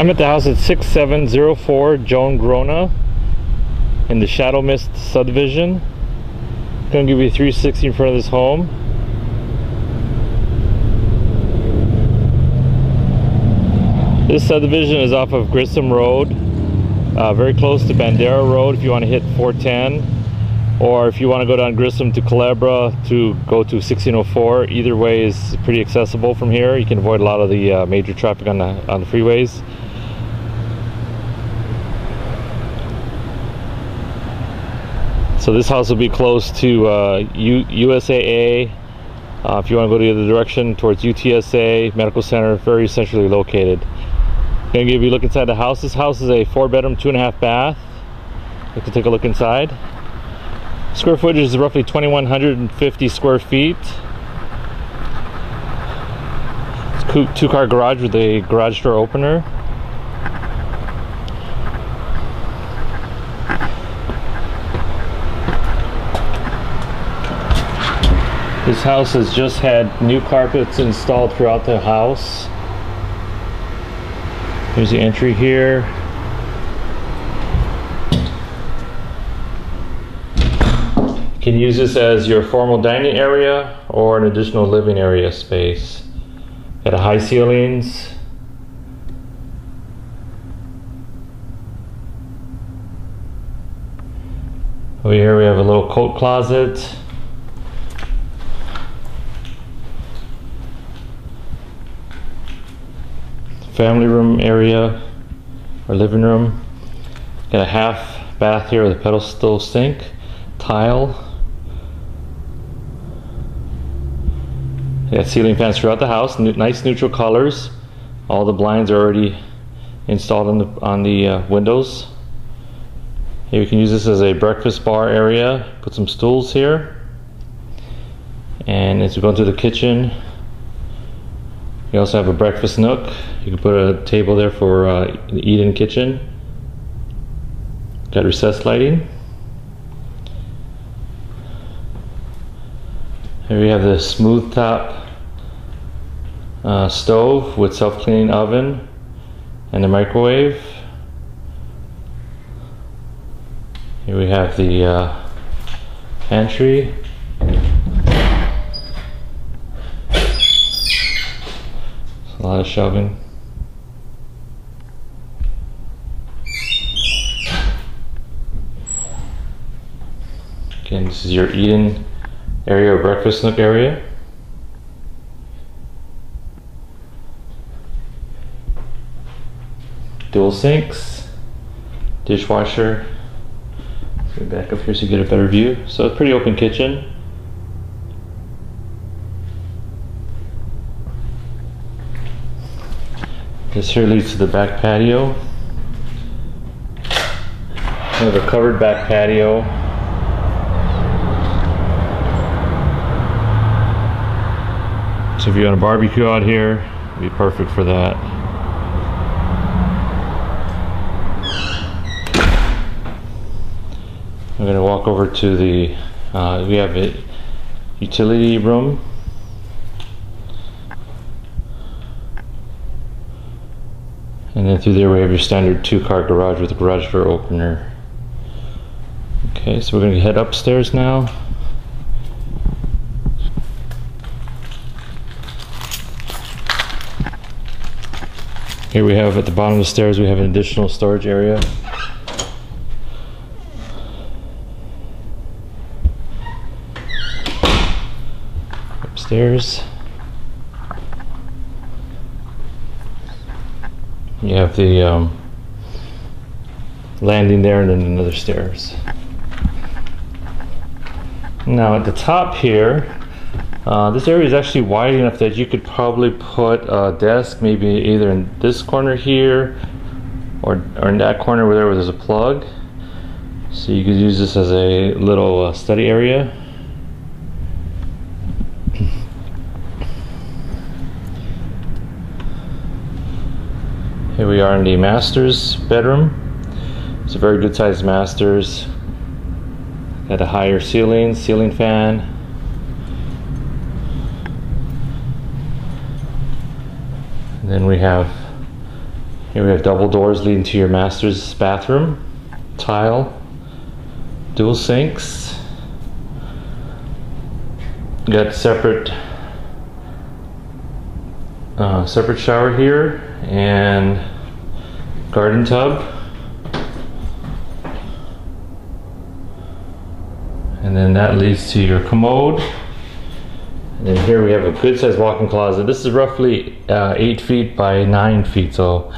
I'm at the house at 6704 Joan Grona in the Shadow Mist subdivision. I'm going to give you 360 in front of this home. This subdivision is off of Grissom Road, very close to Bandera Road if you want to hit 410, or if you want to go down Grissom to Culebra to go to 1604. Either way is pretty accessible from here. You can avoid a lot of the major traffic on the freeways. So this house will be close to USAA. If you want to go the other direction towards UTSA Medical Center, very centrally located. I'm going to give you a look inside the house. This house is a 4-bedroom, 2.5 bath. You can take a look inside. Square footage is roughly 2,150 square feet. It's a 2-car garage with a garage door opener. This house has just had new carpets installed throughout the house. Here's the entry here. You can use this as your formal dining area or an additional living area space. Got high ceilings. Over here we have a little coat closet. Family room area or living room. Got a half bath here with a pedestal sink, tile. Got ceiling fans throughout the house, nice neutral colors. All the blinds are already installed on the windows. Here you can use this as a breakfast bar area. Put some stools here. And as we go into the kitchen, you also have a breakfast nook. You can put a table there for the eat-in kitchen. Got recessed lighting. Here we have the smooth top stove with self-cleaning oven and a microwave. Here we have the pantry. A lot of shoving. Again, this is your eat-in area or breakfast nook area. Dual sinks, dishwasher. Let's go back up here so you get a better view. So it's a pretty open kitchen. This here leads to the back patio. We have a covered back patio. So if you want a barbecue out here, it'd be perfect for that. I'm gonna walk over to the, we have a utility room. And then through there we have your standard 2-car garage with a garage door opener. Okay, so we're going to head upstairs now. Here we have at the bottom of the stairs we have an additional storage area. Upstairs. You have the landing there and then another stairs. Now at the top here, this area is actually wide enough that you could probably put a desk maybe either in this corner here or in that corner where there's a plug. So you could use this as a little study area. Here we are in the master's bedroom. It's a very good sized master's. Got a higher ceiling, ceiling fan. And then we have Here we have double doors leading to your master's bathroom, tile, dual sinks. You got separate separate shower here and garden tub, and then that leads to your commode. And then here we have a good sized walk-in closet. This is roughly 8 feet by 9 feet, so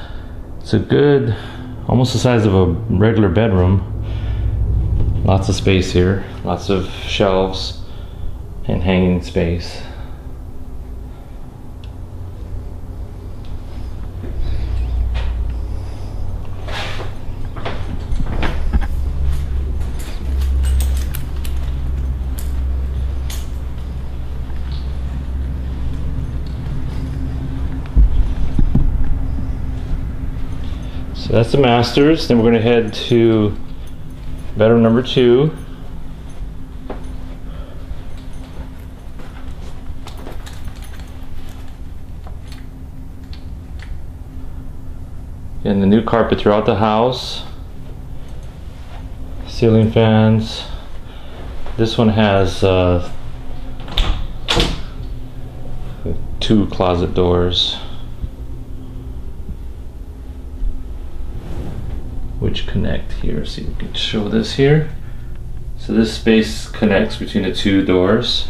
it's a good, almost the size of a regular bedroom. Lots of space here, lots of shelves and hanging space. So that's the master's. Then we're going to head to bedroom number 2. And the new carpet throughout the house, ceiling fans. This one has 2 closet doors, which connect here. See, we can show this here. So this space connects between the 2 doors.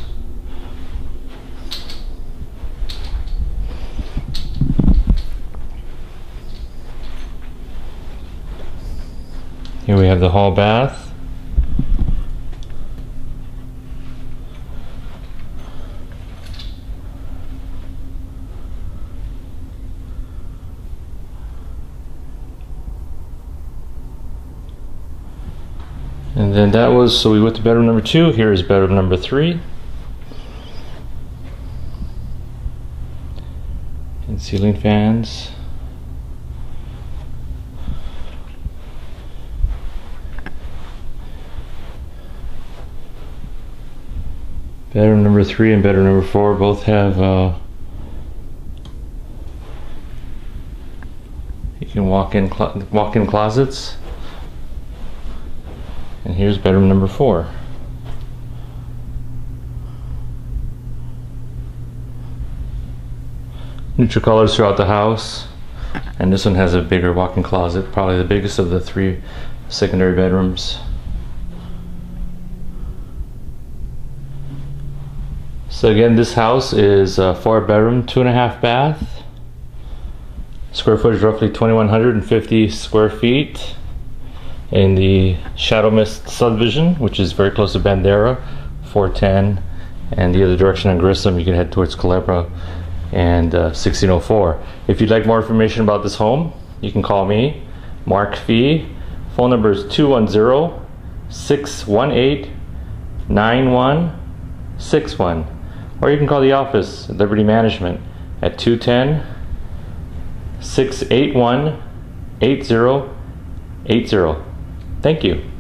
Here we have the hall bath. And then that was, so we went to bedroom number 2. Here is bedroom number 3. And ceiling fans. Bedroom number 3 and bedroom number 4 both have, you can walk-in closets. And here's bedroom number 4. Neutral colors throughout the house. And this one has a bigger walk-in closet, probably the biggest of the 3 secondary bedrooms. So again, this house is 4 bedroom, 2.5 bath. Square footage roughly 2,150 square feet in the Shadow Mist subdivision, which is very close to Bandera, 410, and the other direction on Grissom, you can head towards Culebra and 1604. If you'd like more information about this home, you can call me, Mark Fee. Phone number is 210-618-9161. Or you can call the office at Liberty Management at 210-681-8080. Thank you.